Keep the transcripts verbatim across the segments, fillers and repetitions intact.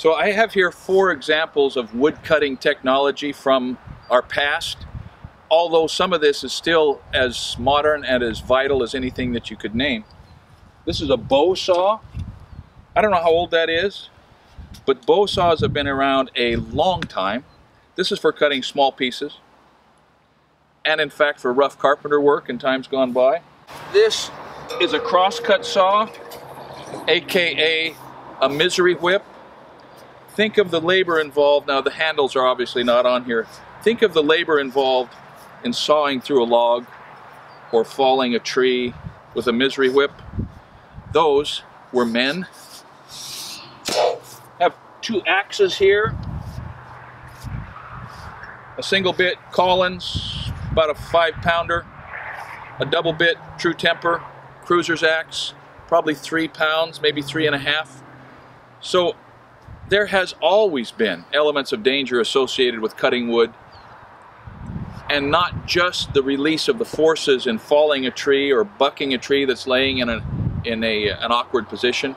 So I have here four examples of wood cutting technology from our past, although some of this is still as modern and as vital as anything that you could name. This is a bow saw. I don't know how old that is, but bow saws have been around a long time. This is for cutting small pieces, and in fact for rough carpenter work in times gone by. This is a crosscut saw, aka a misery whip. Think of the labor involved. Now the handles are obviously not on here. Think of the labor involved in sawing through a log or falling a tree with a misery whip. Those were men. Have two axes here. A single bit Collins, about a five pounder. A double bit True Temper cruiser's axe, probably three pounds, maybe three and a half. So there has always been elements of danger associated with cutting wood, and not just the release of the forces in falling a tree or bucking a tree that's laying in a in a an awkward position,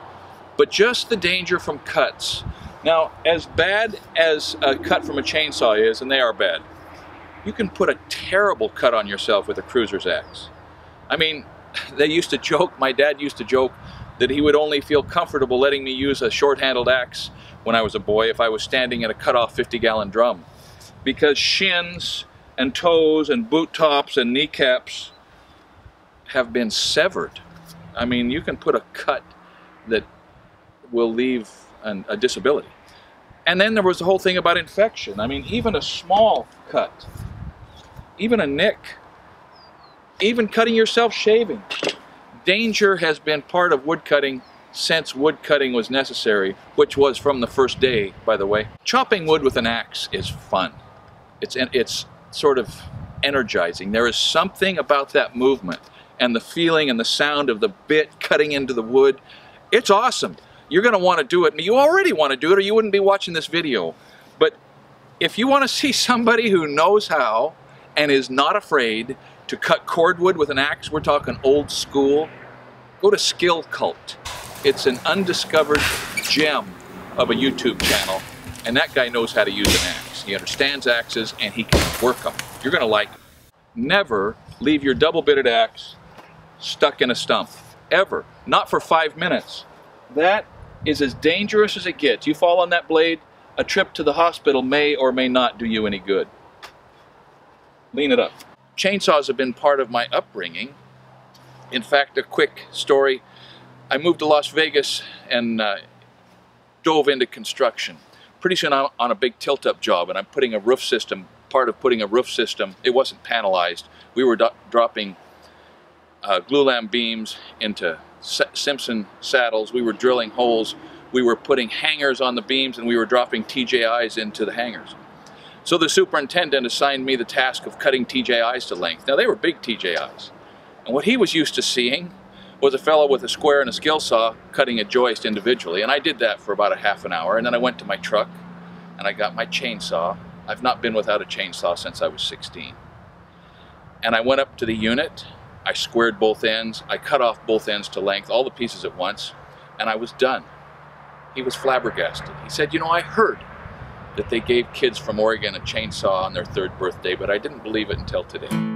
but just the danger from cuts. Now, as bad as a cut from a chainsaw is, and they are bad, you can put a terrible cut on yourself with a cruiser's axe. I mean, they used to joke, my dad used to joke, that he would only feel comfortable letting me use a short-handled axe when I was a boy if I was standing in a cut-off fifty-gallon drum. Because shins and toes and boot tops and kneecaps have been severed. I mean, you can put a cut that will leave an, a disability. And then there was the whole thing about infection. I mean, even a small cut, even a nick, even cutting yourself shaving. Danger has been part of wood cutting since wood cutting was necessary, which was from the first day, by the way. Chopping wood with an axe is fun. It's, it's sort of energizing. There is something about that movement and the feeling and the sound of the bit cutting into the wood. It's awesome. You're going to want to do it, and you already want to do it, or you wouldn't be watching this video. But if you want to see somebody who knows how and is not afraid to cut cordwood with an axe, we're talking old school, go to Skill Cult. It's an undiscovered gem of a YouTube channel, and that guy knows how to use an axe. He understands axes, and he can work them. You're going to like it. Never leave your double-bitted axe stuck in a stump, ever. Not for five minutes. That is as dangerous as it gets. You fall on that blade, a trip to the hospital may or may not do you any good. Lean it up. Chainsaws have been part of my upbringing. In fact, a quick story. I moved to Las Vegas and uh, dove into construction. Pretty soon I'm on a big tilt-up job, and I'm putting a roof system, part of putting a roof system. It wasn't panelized. We were do dropping uh, glulam beams into Simpson saddles. We were drilling holes. We were putting hangers on the beams, and we were dropping T J Is into the hangers. So the superintendent assigned me the task of cutting T J Is to length. Now, they were big T J Is. And what he was used to seeing was a fellow with a square and a skill saw cutting a joist individually. And I did that for about a half an hour. And then I went to my truck, and I got my chainsaw. I've not been without a chainsaw since I was sixteen. And I went up to the unit. I squared both ends. I cut off both ends to length, all the pieces at once. And I was done. He was flabbergasted. He said, you know, I heard that they gave kids from Oregon a chainsaw on their third birthday, but I didn't believe it until today.